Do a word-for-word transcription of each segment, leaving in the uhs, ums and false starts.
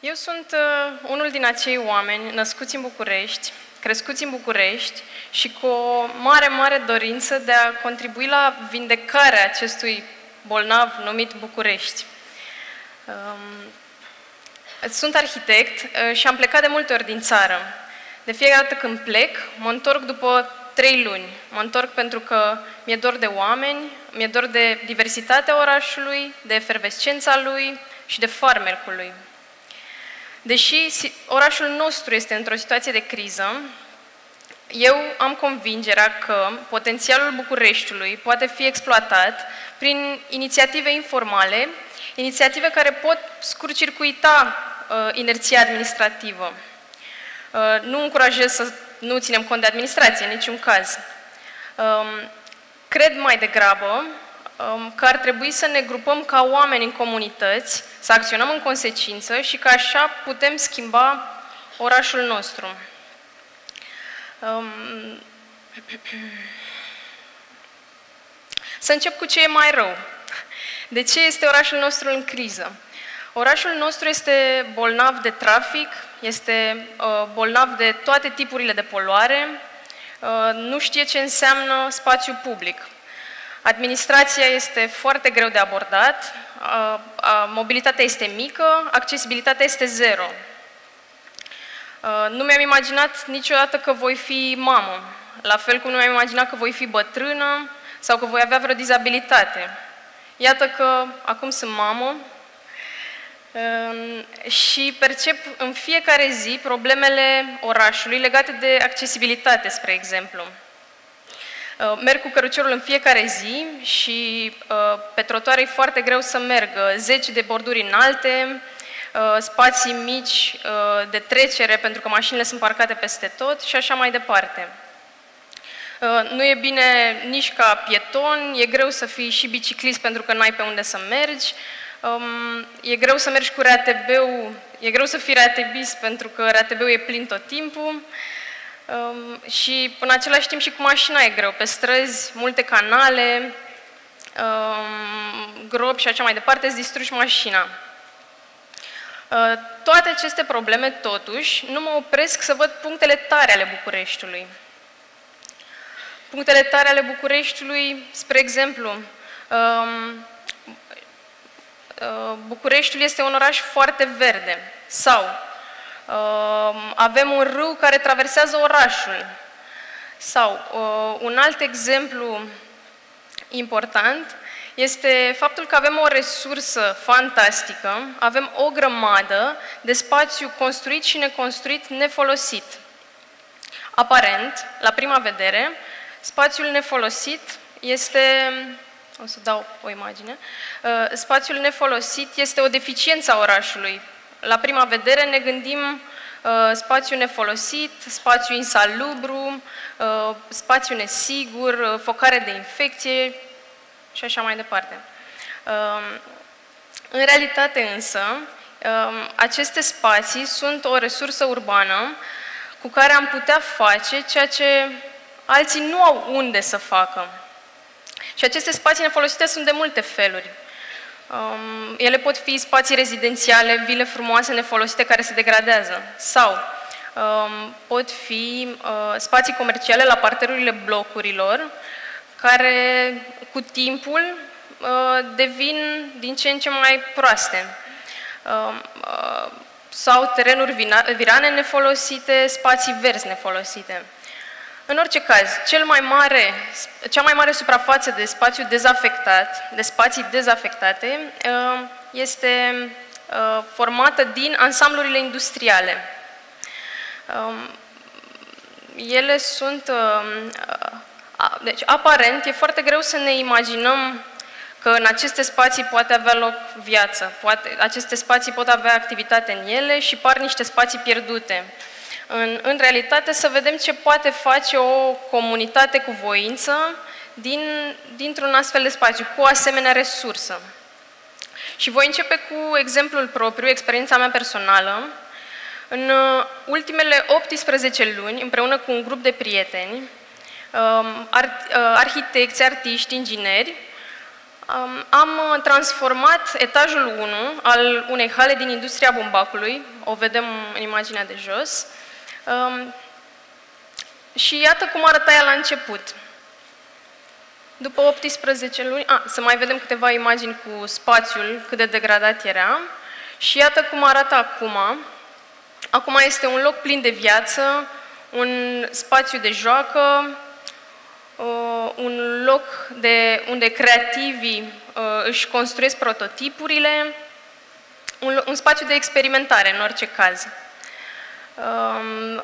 Eu sunt uh, unul din acei oameni născuți în București, crescuți în București și cu o mare, mare dorință de a contribui la vindecarea acestui bolnav numit București. Um, sunt arhitect uh, și am plecat de multe ori din țară. De fiecare dată când plec, mă întorc după trei luni. Mă întorc pentru că mi-e dor de oameni, mi-e dor de diversitatea orașului, de efervescența lui și de farmecul lui. Deși orașul nostru este într-o situație de criză, eu am convingerea că potențialul Bucureștiului poate fi exploatat prin inițiative informale, inițiative care pot scurtcircuita uh, inerția administrativă. Uh, nu încurajez să nu ținem cont de administrație, în niciun caz. Um, cred mai degrabă că ar trebui să ne grupăm ca oameni în comunități, să acționăm în consecință și că așa putem schimba orașul nostru. Să încep cu ce e mai rău. De ce este orașul nostru în criză? Orașul nostru este bolnav de trafic, este bolnav de toate tipurile de poluare, nu știe ce înseamnă spațiu public. Administrația este foarte greu de abordat, a, a, mobilitatea este mică, accesibilitatea este zero. A, nu mi-am imaginat niciodată că voi fi mamă, la fel cum nu mi-am imaginat că voi fi bătrână sau că voi avea vreo dizabilitate. Iată că acum sunt mamă a, și percep în fiecare zi problemele orașului legate de accesibilitate, spre exemplu. Merg cu căruciorul în fiecare zi și pe trotuare e foarte greu să merg. Zeci de borduri înalte, spații mici de trecere pentru că mașinile sunt parcate peste tot și așa mai departe. Nu e bine nici ca pieton, e greu să fii și biciclist pentru că n-ai pe unde să mergi. E greu să mergi cu R A T B-ul, e greu să fii ratebist pentru că R A T B-ul e plin tot timpul. Um, și în același timp și cu mașina e greu, pe străzi, multe canale, um, gropi și așa mai departe, îți distrugi mașina. Uh, toate aceste probleme, totuși, nu mă opresc să văd punctele tare ale Bucureștiului. Punctele tare ale Bucureștiului, spre exemplu, um, uh, Bucureștiul este un oraș foarte verde sau Uh, avem un râu care traversează orașul. Sau uh, un alt exemplu important este faptul că avem o resursă fantastică, avem o grămadă de spațiu construit și neconstruit nefolosit. Aparent, la prima vedere, spațiul nefolosit este... O să dau o imagine. Uh, spațiul nefolosit este o deficiență a orașului. La prima vedere ne gândim uh, spațiu nefolosit, spațiu insalubru, uh, spațiu nesigur, uh, focare de infecție și așa mai departe. Uh, în realitate însă, uh, aceste spații sunt o resursă urbană cu care am putea face ceea ce alții nu au unde să facă. Și aceste spații nefolosite sunt de multe feluri. Um, ele pot fi spații rezidențiale, vile frumoase, nefolosite, care se degradează. Sau um, pot fi uh, spații comerciale la parterurile blocurilor, care cu timpul uh, devin din ce în ce mai proaste. Uh, uh, sau terenuri vina, virane nefolosite, spații verzi nefolosite. În orice caz, cel mai mare, cea mai mare suprafață de spațiu dezafectat, de spații dezafectate, este formată din ansamblurile industriale. Ele sunt... Deci, aparent, e foarte greu să ne imaginăm că în aceste spații poate avea loc viață, poate, aceste spații pot avea activitate în ele și par niște spații pierdute. În, în realitate, să vedem ce poate face o comunitate cu voință din, dintr-un astfel de spațiu, cu o asemenea resursă. Și voi începe cu exemplul propriu, experiența mea personală. În ultimele optsprezece luni, împreună cu un grup de prieteni, ar, arhitecți, artiști, ingineri, Am transformat etajul unu al unei hale din industria bumbacului, o vedem în imaginea de jos, și iată cum arăta ea la început. După optsprezece luni, a, să mai vedem câteva imagini cu spațiul, cât de degradat era, și iată cum arată acum. Acum este un loc plin de viață, un spațiu de joacă, un loc de, unde creativii își construiesc prototipurile, un, un spațiu de experimentare, în orice caz.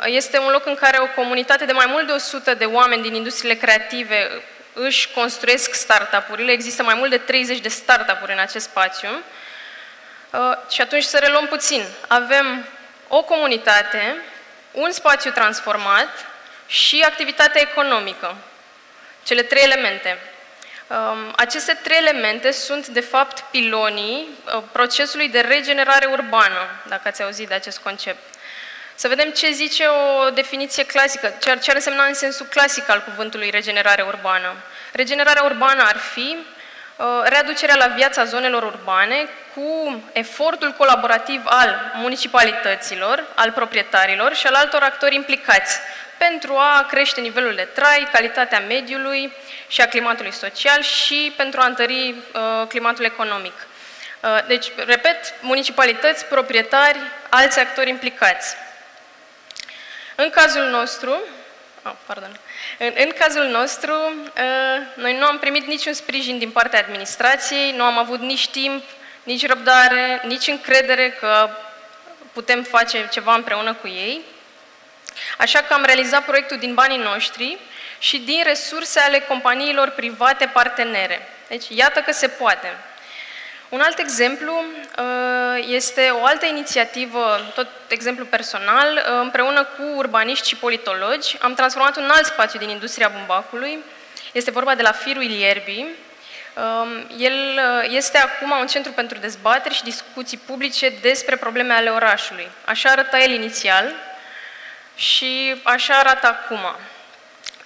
Este un loc în care o comunitate de mai mult de o sută de oameni din industriile creative își construiesc startup-urile. Există mai mult de treizeci de startup-uri în acest spațiu. Și atunci să reluăm puțin. Avem o comunitate, un spațiu transformat și activitatea economică. Cele trei elemente. Aceste trei elemente sunt, de fapt, pilonii procesului de regenerare urbană, dacă ați auzit de acest concept. Să vedem ce zice o definiție clasică, ce ar, ce ar însemna în sensul clasic al cuvântului regenerare urbană. Regenerarea urbană ar fi readucerea la viața zonelor urbane cu efortul colaborativ al municipalităților, al proprietarilor și al altor actori implicați pentru a crește nivelul de trai, calitatea mediului și a climatului social și pentru a întări uh, climatul economic. Uh, deci, repet, municipalități, proprietari, alți actori implicați. În cazul nostru, oh, pardon, în, în cazul nostru, uh, noi nu am primit niciun sprijin din partea administrației, nu am avut nici timp, nici răbdare, nici încredere că putem face ceva împreună cu ei. Așa că am realizat proiectul din banii noștri și din resurse ale companiilor private partenere. Deci, iată că se poate. Un alt exemplu este o altă inițiativă, tot exemplu personal, împreună cu urbaniști și politologi. Am transformat un alt spațiu din industria bumbacului. Este vorba de la Firul Ierbii. El este acum un centru pentru dezbateri și discuții publice despre probleme ale orașului. Așa arăta el inițial. Și așa arată acum.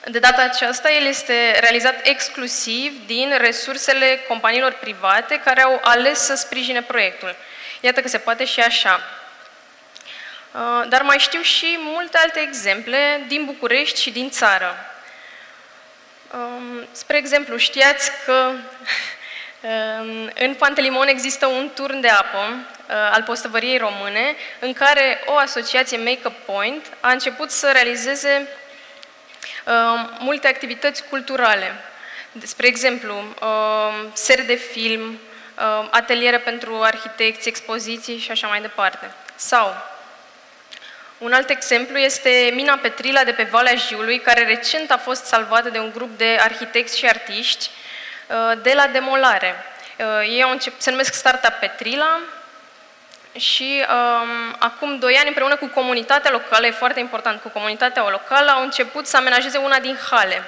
De data aceasta, el este realizat exclusiv din resursele companiilor private care au ales să sprijine proiectul. Iată că se poate și așa. Dar mai știu și multe alte exemple din București și din țară. Spre exemplu, știați că în Pantelimon există un turn de apă al Postăvăriei Române, în care o asociație Make-up Point a început să realizeze multe activități culturale. Spre exemplu, seri de film, ateliere pentru arhitecți, expoziții și așa mai departe. Sau, un alt exemplu este mina Petrila de pe Valea Jiului, care recent a fost salvată de un grup de arhitecți și artiști de la demolare. Ei au început, se numesc Startup Petrila și um, acum doi ani, împreună cu comunitatea locală, e foarte important, cu comunitatea locală, au început să amenajeze una din hale.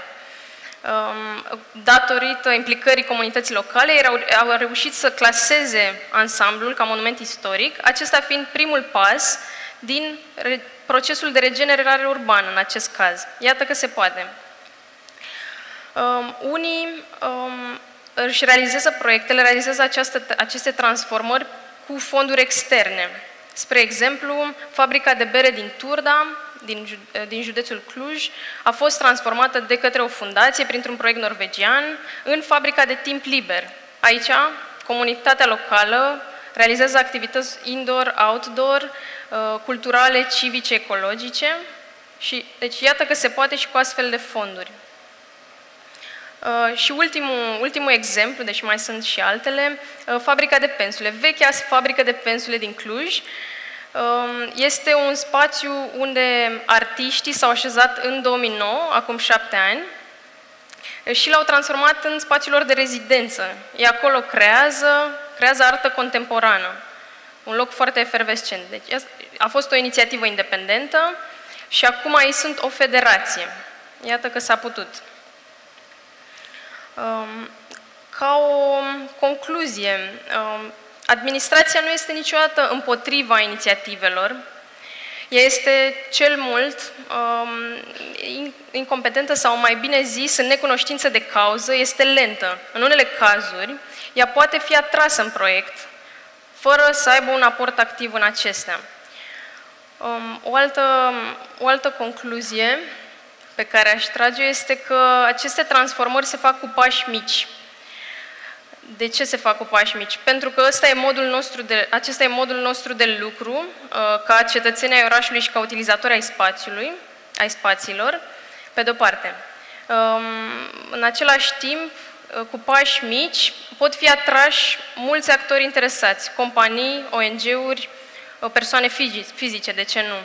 Um, datorită implicării comunității locale, ei au, au reușit să claseze ansamblul ca monument istoric, acesta fiind primul pas din procesul de regenerare urbană în acest caz. Iată că se poate. Um, unii um, își realizează proiectele, realizează această, aceste transformări cu fonduri externe. Spre exemplu, fabrica de bere din Turda, din, din județul Cluj, a fost transformată de către o fundație, printr-un proiect norvegian, în fabrica de timp liber. Aici, comunitatea locală realizează activități indoor-outdoor, culturale, civice, ecologice. Și, deci, iată că se poate și cu astfel de fonduri. Uh, și ultimul, ultimul exemplu, deși mai sunt și altele, uh, fabrica de pensule. Vechea fabrică de pensule din Cluj uh, este un spațiu unde artiștii s-au așezat în două mii nouă, acum șapte ani, și l-au transformat în spațiul lor de rezidență. E acolo creează, creează artă contemporană, un loc foarte efervescent. Deci a fost o inițiativă independentă și acum ei sunt o federație. Iată că s-a putut. Ca o concluzie, administrația nu este niciodată împotriva inițiativelor, este cel mult um, incompetentă sau, mai bine zis, în necunoștință de cauză, este lentă. În unele cazuri, ea poate fi atrasă în proiect, fără să aibă un aport activ în acestea. Um, o, altă, o altă concluzie pe care aș trage este că aceste transformări se fac cu pași mici. De ce se fac cu pași mici? Pentru că ăsta e modul nostru de, acesta e modul nostru de lucru, ca cetățeni ai orașului și ca utilizatori ai spațiului, ai spațiilor, pe de-o parte. În același timp, cu pași mici, pot fi atrași mulți actori interesați, companii, O N G-uri, persoane fizice, de ce nu?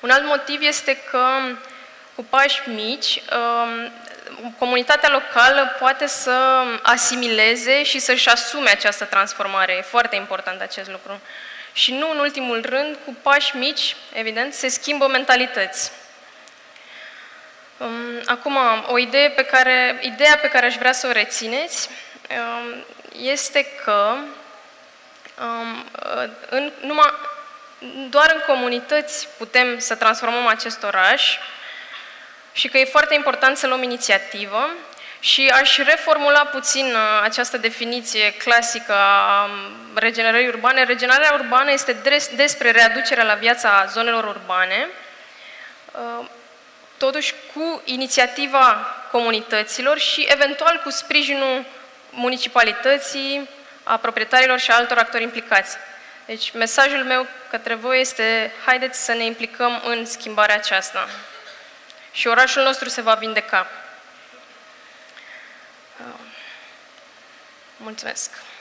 Un alt motiv este că, cu pași mici, comunitatea locală poate să asimileze și să-și asume această transformare. E foarte important acest lucru. Și nu în ultimul rând, cu pași mici, evident, se schimbă mentalități. Acum, o idee pe care, ideea pe care aș vrea să o rețineți este că în, numai, doar în comunități putem să transformăm acest oraș, și că e foarte important să luăm inițiativă și aș reformula puțin această definiție clasică a regenerării urbane. Regenerarea urbană este despre readucerea la viața zonelor urbane, totuși cu inițiativa comunităților și eventual cu sprijinul municipalității, a proprietarilor și a altor actori implicați. Deci mesajul meu către voi este: haideți să ne implicăm în schimbarea aceasta. Și orașul nostru se va vindeca. Mulțumesc!